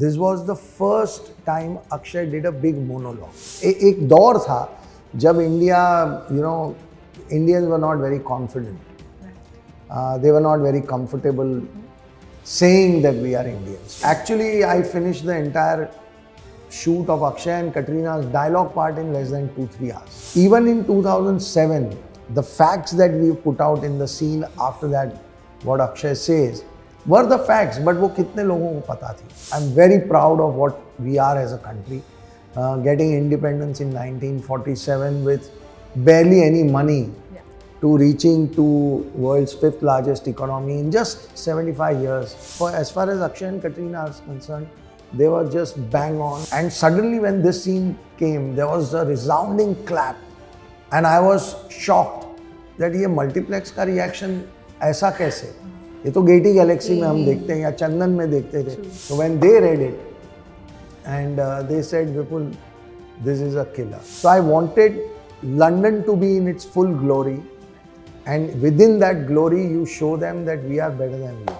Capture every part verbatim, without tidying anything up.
This was the first time Akshay did a big monologue. Ek daur tha jab India, you know, Indians were not very confident. Uh, they were not very comfortable saying that we are Indians. Actually, I finished the entire shoot of Akshay and Katrina's dialogue part in less than two, three hours. Even in two thousand seven, the facts that we put out in the scene after that, what Akshay says, were the facts, but वो कितने लोगों को पता थी? I'm very proud of what we are as a country, uh, getting independence in nineteen forty-seven with barely any money, yeah, to reaching to world's fifth largest economy in just seventy-five years. For as far as Akshay and Katrina are concerned, they were just bang on. And suddenly when this scene came, there was a resounding clap, and I was shocked that ये multiplex का reaction ऐसा कैसे? ये तो Getty Galaxy में हम देखते हैं या चंदन में देखते थे। So when they read it and uh, they said, Vipul, this is a killer. So I wanted London to be in its full glory, and within that glory you show them that we are better than you.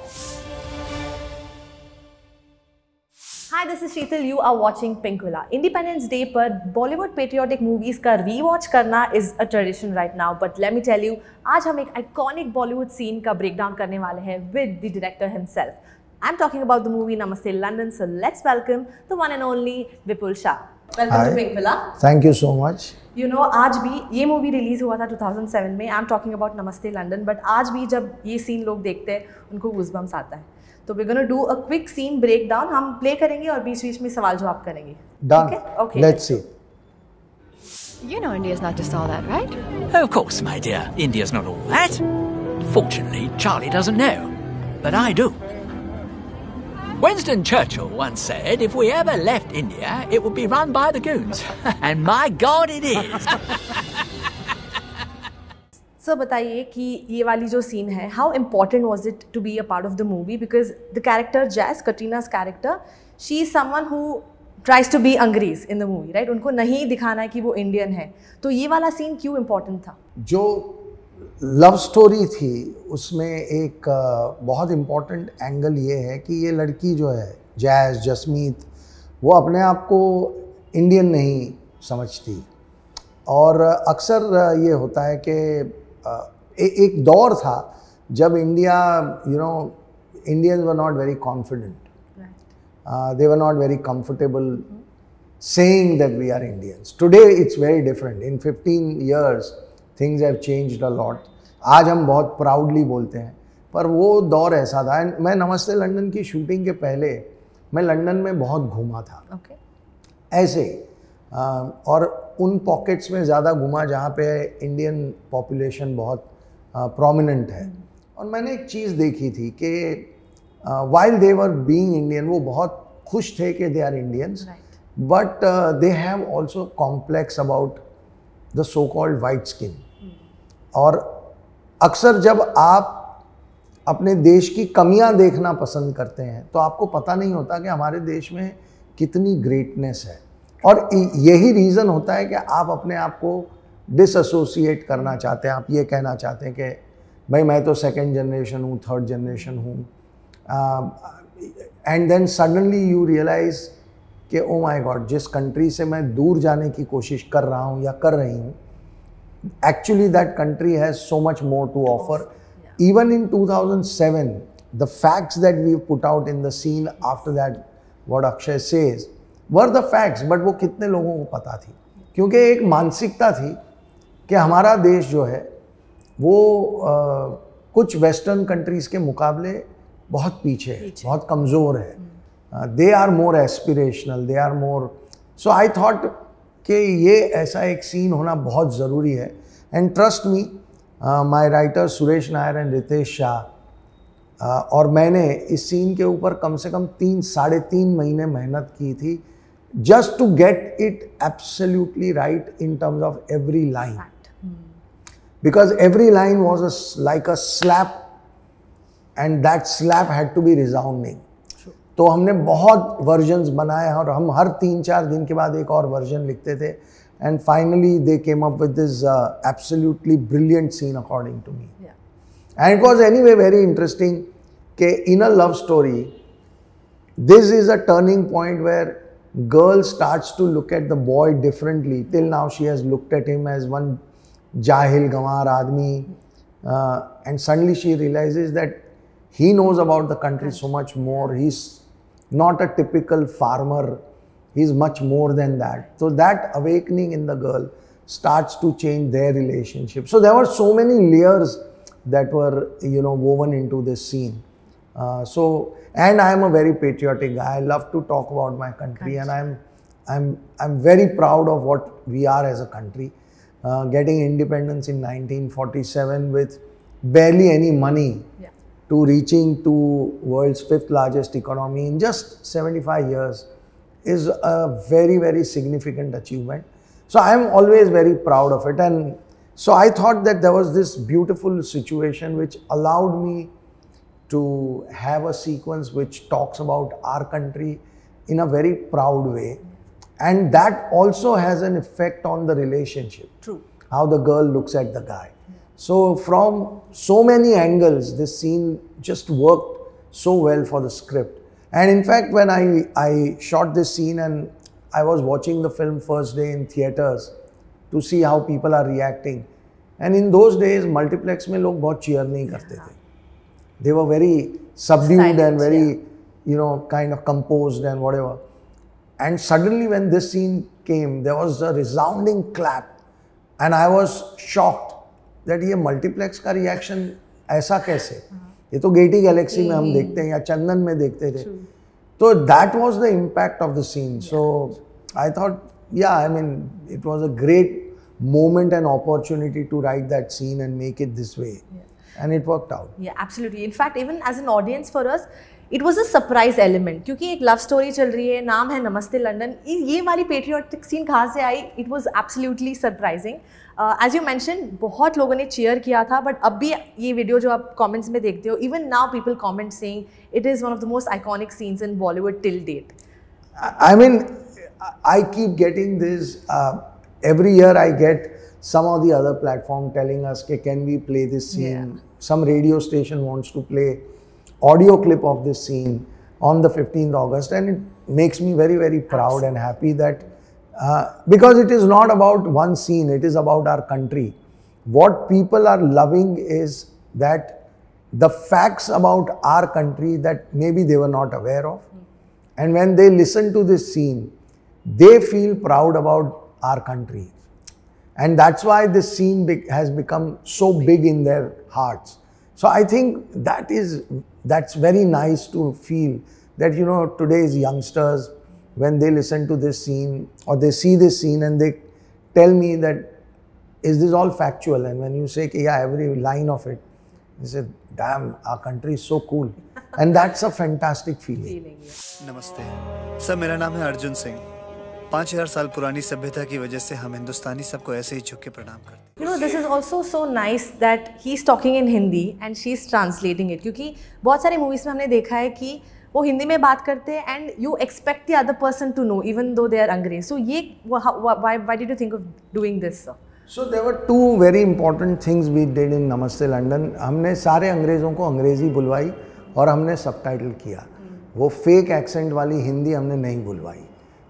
Hi, this is Sheetal. You are watching Pinkvilla. Independence Day पर Bollywood patriotic movies का rewatch करना is a tradition right now. But let me tell you, आज हम एक iconic Bollywood scene का breakdown करने वाले हैं with the director himself. I'm talking about the movie Namastey London. So let's welcome the one and only Vipul Shah. Welcome Hi. To Pinkvilla. Thank you so much. You know, आज भी ये movie release हुआ था two thousand seven में. I'm talking about Namastey London. But आज भी जब ये scene लोग देखते हैं, उनको goosebumps आता है. So we're going to do a quick scene breakdown. हम play करेंगे और बीच-बीच में सवाल जवाब करेंगे. Done. Okay? Okay. Let's see. You know India's not just all that, right? Of course, my dear. India's not all that. Fortunately, Charlie doesn't know, but I do. Winston Churchill once said, "If we ever left India, it would be run by the goons." And my God, it is. Sir बताइए कि ये वाली जो scene है, how important was it to be a part of the movie? Because the character Jazz, Katrina's character, she is someone who tries to be अंग्रेज in the movie, right? उनको नहीं दिखाना है कि वो इंडियन है, तो ये वाला सीन क्यों important था? जो लव स्टोरी थी उसमें एक बहुत important angle ये है कि ये लड़की जो है Jazz, जसमीत, वो अपने आप को इंडियन नहीं समझती, और अक्सर ये होता है कि एक दौर था जब India, you know, Indians were not very confident, they were not very comfortable saying that we are Indians. Today it's very different. In fifteen years things have changed a lot. आज हम बहुत प्राउडली बोलते हैं, पर वो दौर ऐसा था. एंड मैं नमस्ते लंदन की शूटिंग के पहले मैं लंदन में बहुत घूमा था, okay, ऐसे और उन पॉकेट्स में ज़्यादा घुमा जहाँ पे इंडियन पॉपुलेशन बहुत प्रोमिनेंट है. और मैंने एक चीज़ देखी थी कि while they were being Indian, वो बहुत खुश थे कि they are Indians, but they have also complex about the so called white skin. और अक्सर जब आप अपने देश की कमियां देखना पसंद करते हैं तो आपको पता नहीं होता कि हमारे देश में कितनी ग्रेटनेस है, और यही रीज़न होता है कि आप अपने आप को डिसएसोसिएट करना चाहते हैं. आप ये कहना चाहते हैं कि भाई मैं तो सेकंड जनरेशन हूँ, थर्ड जनरेशन हूँ, and then suddenly you realise कि ओ माय गॉड, जिस कंट्री से मैं दूर जाने की कोशिश कर रहा हूँ या कर रही हूँ, actually that country has so much more to offer. Even in two thousand seven, the facts that we put out in the scene after that what Akshay says were the facts, but वो कितने लोगों को पता थी? क्योंकि एक मानसिकता थी कि हमारा देश जो है वो आ, कुछ वेस्टर्न कंट्रीज़ के मुकाबले बहुत पीछे है, बहुत कमज़ोर है. They are more aspirational, they are more. So I thought कि ये ऐसा एक सीन होना बहुत ज़रूरी है. And trust me, my writer Suresh Nair and Ritesh Shah uh, और मैंने इस सीन के ऊपर कम से कम तीन साढ़े तीन महीने मेहनत की थी, just to get it absolutely right in terms of every line, because every line was a, like a slap, and that slap had to be resounding. तो हमने बहुत versions बनाए और हम हर तीन चार दिन के बाद एक और version लिखते थे, and finally they came up with this uh, absolutely brilliant scene according to me. Yeah. And it was anyway very interesting कि in a love story This is a turning point where girl starts to look at the boy differently. Till now she has looked at him as one jahil, gamar, admi. Uh, and suddenly she realizes that he knows about the country so much more. He's not a typical farmer. He's much more than that. So that awakening in the girl starts to change their relationship. So there were so many layers that were, you know, woven into this scene. Uh, so, and I am a very patriotic guy. I love to talk about my country, and I'm, I'm, I'm very proud of what we are as a country. Uh, getting independence in nineteen forty-seven with barely any money, yeah, to reaching to world's fifth largest economy in just seventy-five years is a very, very significant achievement. So I am always very proud of it. And so I thought that there was this beautiful situation which allowed me to have a sequence which talks about our country in a very proud way. And that also has an effect on the relationship. True. How the girl looks at the guy. Yeah. So from so many angles, this scene just worked so well for the script. And in fact, when I, I shot this scene and I was watching the film first day in theatres to see how people are reacting. And in those days, multiplex mein log bahut cheer nahi karte the. They were very subdued, silent, and very, yeah, you know, kind of composed and whatever. And suddenly when this scene came, there was a resounding clap. And I was shocked that ये multiplex का reaction ऐसा कैसे? ये तो Getty Galaxy में हम देखते हैं या चंदन में देखते थे. So that was the impact of the scene. So I thought, yeah, I mean, it was a great moment and opportunity to write that scene and make it this way. And it worked out. Yeah, absolutely. In fact, even as an audience for us, it was a surprise element क्योंकि एक love story चल रही है, नाम है नमस्ते London, ये वाली patriotic scene कहाँ से आई? It was absolutely surprising. Uh, as you mentioned, बहुत लोगों ने cheer किया था, but अब भी ये video जो आप comments में देखते हो, even now people comment saying it is one of the most iconic scenes in Bollywood till date. I mean, I keep getting this uh, every year. I get some of the other platform telling us कि can we play this scene? Yeah. Some radio station wants to play audio clip of this scene on the fifteenth of August, and it makes me very, very proud. Absolutely. And happy that uh, because it is not about one scene, it is about our country. What people are loving is that the facts about our country that maybe they were not aware of, and when they listen to this scene, they feel proud about our country, and that's why this scene be- has become so big in their hearts. So I think that is, that's very nice to feel that, you know, today's youngsters, when they listen to this scene or they see this scene and they tell me that, is this all factual? And when you say, yeah, every line of it, they say, damn, our country is so cool. And that's a fantastic feeling. Namaste. Sir, my name is Arjun Singh. You know, this is also so nice that he's talking in Hindi and she's translating it. Because बहुत सारे movies में हमने देखा है कि वो हिंदी में बात करते हैं and you expect the other person to know even though they are अंग्रेज. So ये why why did you think of doing this, sir? So there were two very important things we did in Namaste London. हमने सारे अंग्रेजों को अंग्रेजी बुलवाई और हमने subtitle किया. वो fake accent वाली हिंदी हमने नहीं बुलवाई.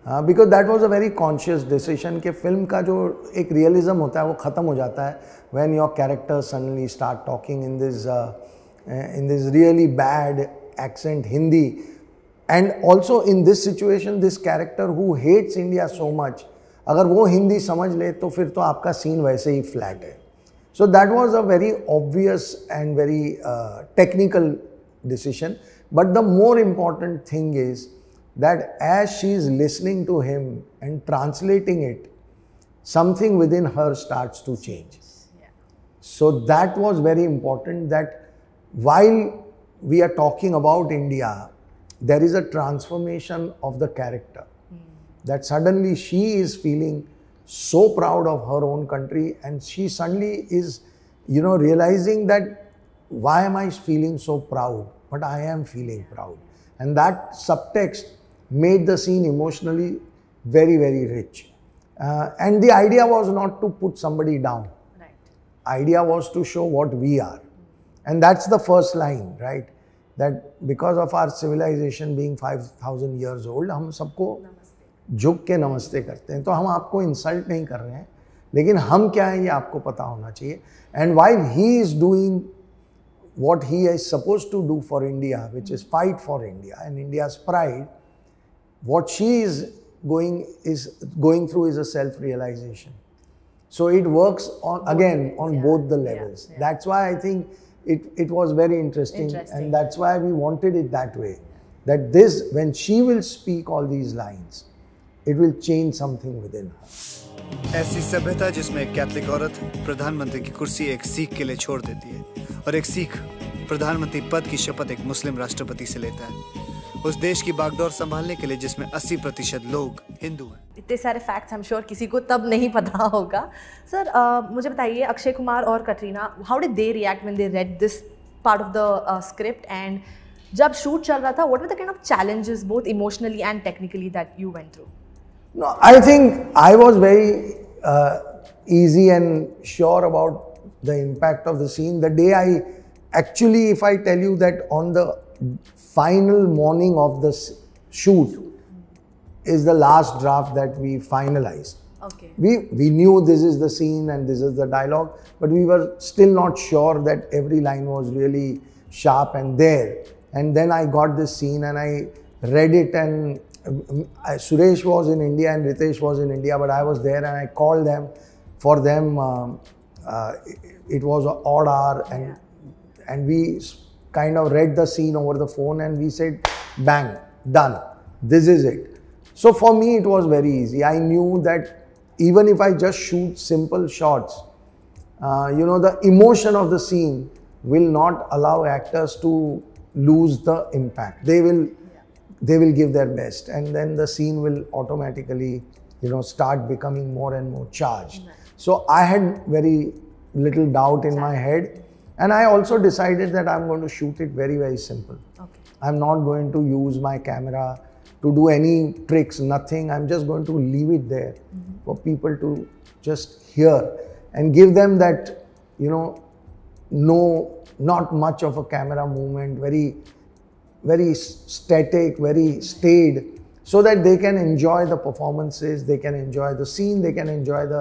Uh, because that was a very conscious decision कि film का जो एक realism होता है वो ख़त्म हो जाता है when your characters suddenly start talking in this uh, in this really bad accent Hindi, and also in this situation this character who hates India so much, अगर वो हिंदी समझ ले तो फिर तो आपका scene वैसे ही flat है. So that was a very obvious and very uh, technical decision, but the more important thing is that as she is listening to him and translating it, something within her starts to change. Yeah. So that was very important, that while we are talking about India, there is a transformation of the character. Mm. That suddenly she is feeling so proud of her own country, and she suddenly is, you know, realizing that why am I feeling so proud? But I am feeling proud. And that subtext made the scene emotionally very, very rich. Uh, and the idea was not to put somebody down. Right. Idea was to show what we are. And that's the first line, right? that because of our civilization being five thousand years old, हम सबको झुक के नमस्ते करते हैं. तो हम आपको इंसल्ट नहीं कर रहे हैं, लेकिन हम क्या हैं ये आपको पता होना चाहिए. And while he is doing what he is supposed to do for India, which is fight for India and India's pride, what she is going is going through is a self-realization. So it works on again on yeah. both the levels. Yeah. Yeah. That's why I think it it was very interesting, interesting, and that's why we wanted it that way. That this, when she will speak all these lines, it will change something within her. ऐसी सभ्यता जिसमें एक Catholic औरत प्रधानमंत्री की कुर्सी एक सिख के लिए छोड़ देती है और एक सिख प्रधानमंत्री पद की शपथ एक मुस्लिम राष्ट्रपति से लेता है. उस देश की बागडोर संभालने के लिए जिसमें अस्सी प्रतिशत लोग हिंदू हैं. इतने सारे फैक्ट्स हम श्योर किसी को तब नहीं पता होगा. सर uh, मुझे बताइए, अक्षय कुमार और Katrina, how did they react when they read this part of the script, and जब शूट चल रहा था, what were the kind of challenges both emotionally and technically that you went through? No, I think I was very uh, easy and sure about the impact of the scene. The day I actually, if I tell you that on the final morning of the shoot is the last draft that we finalized. Okay. We, we knew this is the scene and this is the dialogue, but we were still not sure that every line was really sharp and there. And then I got this scene and I read it, and Suresh was in India and Ritesh was in India, but I was there, and I called them. For them, um, uh, it, it was an odd hour, and yeah. and we kind of read the scene over the phone, and we said, "Bang, done. This is it." So for me, it was very easy. I knew that even if I just shoot simple shots, uh, you know, the emotion of the scene will not allow actors to lose the impact. They will. They will give their best, and then the scene will automatically, you know, start becoming more and more charged. Right. So I had very little doubt in my head, and I also decided that I'm going to shoot it very, very simple. Okay. I'm not going to use my camera to do any tricks, nothing. I'm just going to leave it there mm-hmm. for people to just hear and give them that, you know, no, not much of a camera movement, very very static, very staid, so that they can enjoy the performances, they can enjoy the scene, they can enjoy the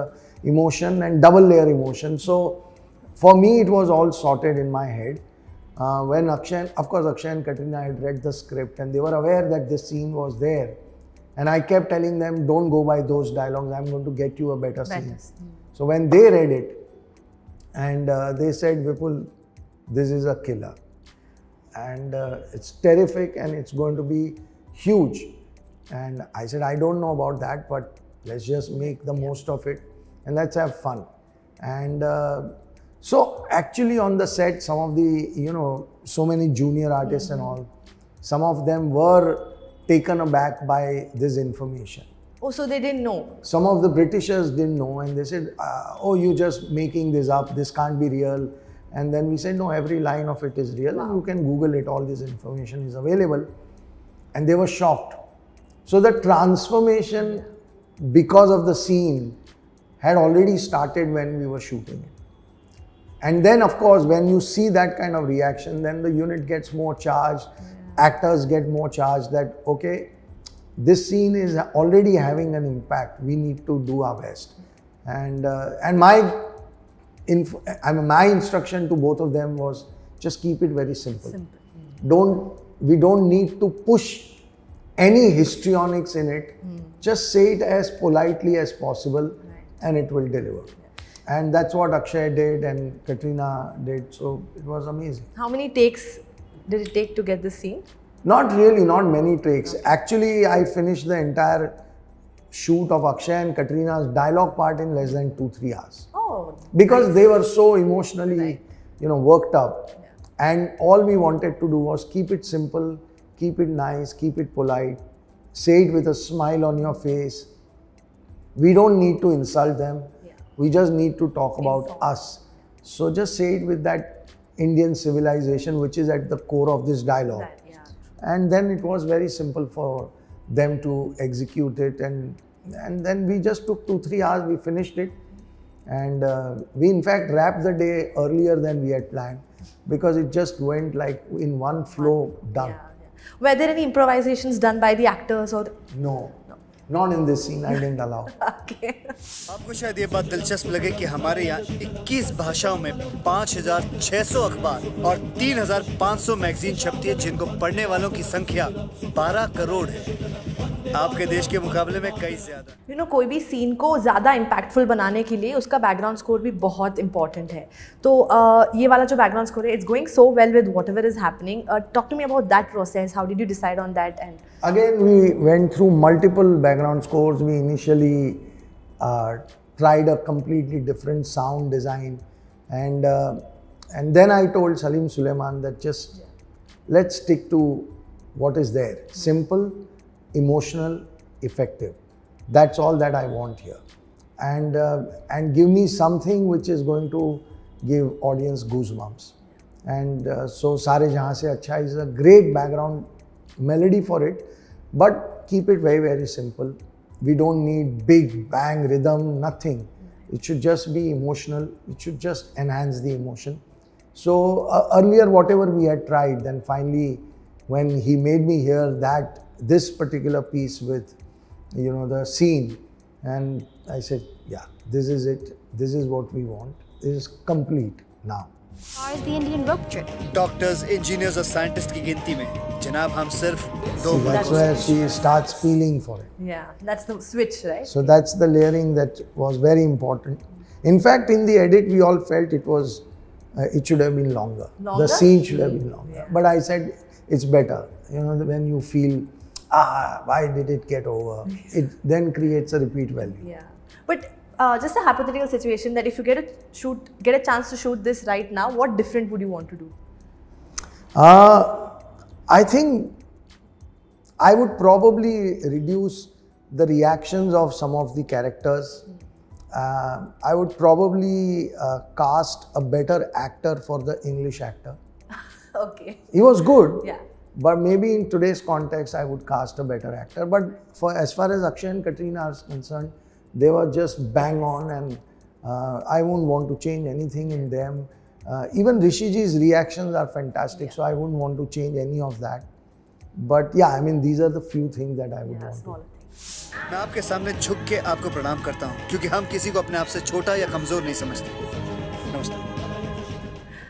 emotion, and double layer emotion. So for me, it was all sorted in my head. Uh, when Akshay, of course Akshay and Katrina had read the script, and they were aware that this scene was there. And I kept telling them, don't go by those dialogues, I'm going to get you a better, better scene. scene. So when they read it, and uh, they said, Vipul, this is a killer. And uh, it's terrific, and it's going to be huge. And I said, I don't know about that, but let's just make the most of it and let's have fun. And uh, so actually on the set, some of the, you know, so many junior artists mm-hmm. and all, some of them were taken aback by this information. Oh, so they didn't know? Some of the Britishers didn't know, and they said, uh, oh, you're just making this up, this can't be real. And then we said, no, every line of it is real. You can Google it. All this information is available. And they were shocked. So the transformation, because of the scene, had already started when we were shooting it. And then, of course, when you see that kind of reaction, then the unit gets more charged. Yeah. Actors get more charged that, okay, this scene is already having an impact. We need to do our best. And, uh, and my... Inf I mean, my instruction to both of them was just keep it very simple. simple. Mm. Don't we don't need to push any histrionics in it. Mm. Just say it as politely as possible, right. and it will deliver. Yeah. And that's what Akshay did and Katrina did. So it was amazing. How many takes did it take to get this scene? Not really, not many takes. Okay. Actually, I finished the entire shoot of Akshay and Katrina's dialogue part in less than two three hours. Because they were so emotionally, you know, worked up, yeah. and all we wanted to do was keep it simple, keep it nice, keep it polite, say it with a smile on your face. We don't need to insult them. Yeah. We just need to talk about exactly. us. So just say it with that Indian civilization, which is at the core of this dialogue. That, yeah. And then it was very simple for them to execute it, and and then we just took two three hours. We finished it. And uh, we in fact wrapped the day earlier than we had planned. because it just went like in one flow, done. Yeah, yeah. Were there any improvisations done by the actors or? No. Not in this scene, I didn't allow. Okay. आपको शायद ये बात दिलचस्प लगे कि हमारे यहाँ इक्कीस भाषाओं में पाँच हज़ार छह सौ अखबार और तीन हज़ार पाँच सौ मैगजीन छपती है, जिनको पढ़ने वालों की संख्या बारह करोड़ है। आपके देश के मुकाबले में कई ज़्यादा। You know, कोई भी सीन को ज़्यादा impactful बनाने के लिए उसका background score भी बहुत important है। तो ये वाला जो background score है, it's going so well with whatever is happening. Talk to me about that process. How did you decide on that? And again, we went through multiple background scores. We initially uh, tried a completely different sound design, and uh, and then I told Salim Sulaiman that just yeah. let's stick to what is there: simple, emotional, effective. That's all that I want here, and uh, and give me something which is going to give audience goosebumps. And uh, so Sare Jahan Se Achha is a great background melody for it, but keep it very, very simple. We don't need big bang rhythm, nothing. It should just be emotional. It should just enhance the emotion. So uh, earlier, whatever we had tried, then finally, when he made me hear that this particular piece with, you know, the scene, and I said, yeah, this is it. This is what we want. This is complete now. How is the Indian rope trip? Doctors, engineers or scientists ki ginti mein. Janab, hum sirf do. That's where she starts feeling for it. Yeah, that's the switch, right? So that's the layering that was very important. In fact, in the edit, we all felt it was, uh, it should have been longer. Longer? The scene should have been longer. Yeah. But I said, it's better. You know, when you feel, ah, why did it get over? It then creates a repeat value. Yeah, but. Uh, just a hypothetical situation that if you get a shoot, get a chance to shoot this right now, what different would you want to do? Uh, I think I would probably reduce the reactions of some of the characters. Uh, I would probably uh, cast a better actor for the English actor. Okay. He was good. Yeah. But maybe in today's context, I would cast a better actor. But for as far as Akshay and Katrina are concerned, they were just bang on, and uh, I won't want to change anything in them. Uh, even Rishiji's reactions are fantastic, yeah. so I wouldn't want to change any of that. But yeah, I mean, these are the few things that I would yeah, want to. मैं आपके सामने झुक के आपको प्रणाम करता हूँ, क्योंकि हम किसी को अपने आप से छोटा या कमजोर नहीं समझते. नमस्ते.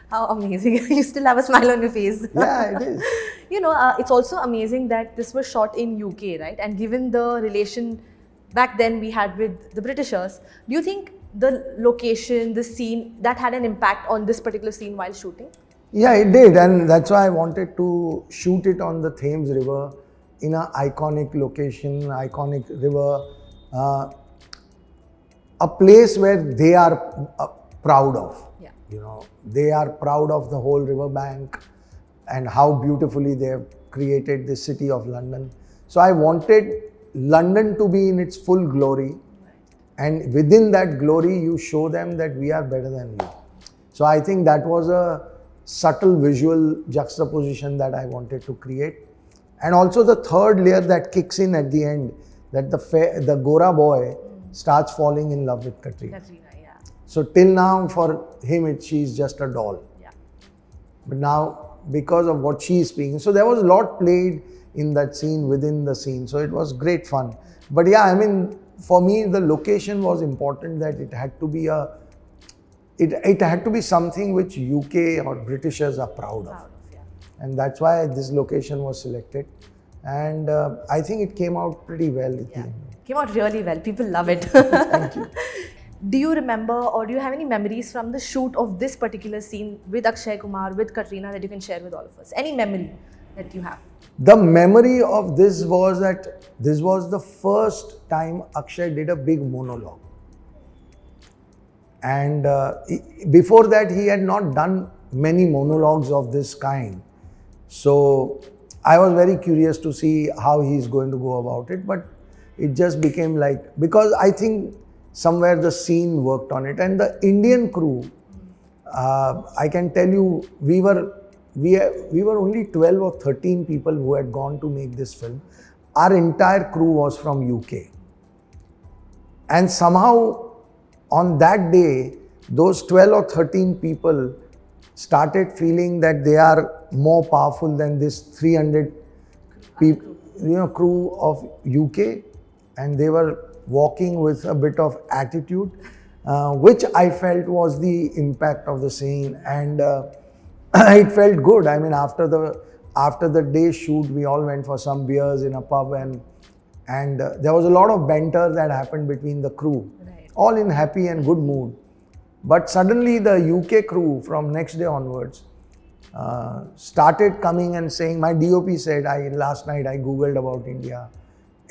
How amazing. You still have a smile on your face. Yeah, it is. You know, uh, it's also amazing that this was shot in U K, right? And given the relation back then we had with the Britishers, do you think the location, the scene, that had an impact on this particular scene while shooting? Yeah, it did, and that's why I wanted to shoot it on the Thames River in an iconic location, iconic river, uh, a place where they are uh, proud of. Yeah. You know, they are proud of the whole riverbank and how beautifully they have created the city of London. So I wanted London to be in its full glory, and within that glory you show them that we are better than you. So I think that was a subtle visual juxtaposition that I wanted to create. And also the third layer that kicks in at the end, that the the Gora boy starts falling in love with Katrina. Katrina, yeah. So till now for him it, she's just a doll. Yeah. But now because of what she is speaking, so there was a lot played in that scene, within the scene. So it was great fun. But yeah, I mean, for me, the location was important, that it had to be a, it, it had to be something which U K or Britishers are proud of. Proud, yeah. And that's why this location was selected. And uh, I think it came out pretty well. Yeah. It came out really well. People love it. Thank you. Do you remember or do you have any memories from the shoot of this particular scene with Akshay Kumar, with Katrina, that you can share with all of us? Any memory that you have? The memory of this was that this was the first time Akshay did a big monologue. And uh, before that, he had not done many monologues of this kind. So I was very curious to see how he's going to go about it. But it just became like, because I think somewhere the scene worked on it. And the Indian crew, uh, I can tell you, we were We, we were only twelve or thirteen people who had gone to make this film. Our entire crew was from U K. And somehow on that day, those twelve or thirteen people started feeling that they are more powerful than this three hundred people, you know, crew of U K, and they were walking with a bit of attitude, uh, which I felt was the impact of the scene, and uh, it felt good. I mean, after the after the day shoot, we all went for some beers in a pub, and and uh, there was a lot of banter that happened between the crew, right, all in happy and good mood. But suddenly the U K crew from next day onwards uh, started coming and saying, my D O P said, I last night I googled about India,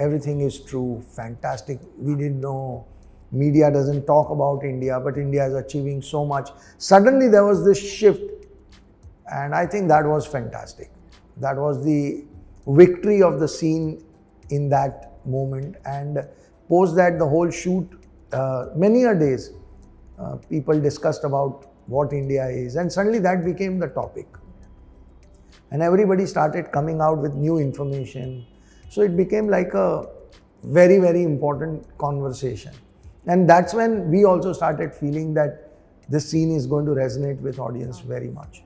everything is true, fantastic, we didn't know, media doesn't talk about India, but India is achieving so much. Suddenly there was this shift, and I think that was fantastic. That was the victory of the scene in that moment, and post that the whole shoot, uh, many a days, Uh, people discussed about what India is, and suddenly that became the topic, and everybody started coming out with new information. So it became like a very, very important conversation, and that's when we also started feeling that this scene is going to resonate with audience very much.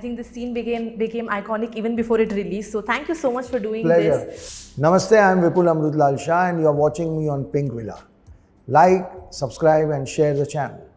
I think the scene became became iconic even before it released. So thank you so much for doing Pleasure. this. Namaste, I am Vipul Amrutlal Shah, and you are watching me on Pink Villa. Like, subscribe and share the channel.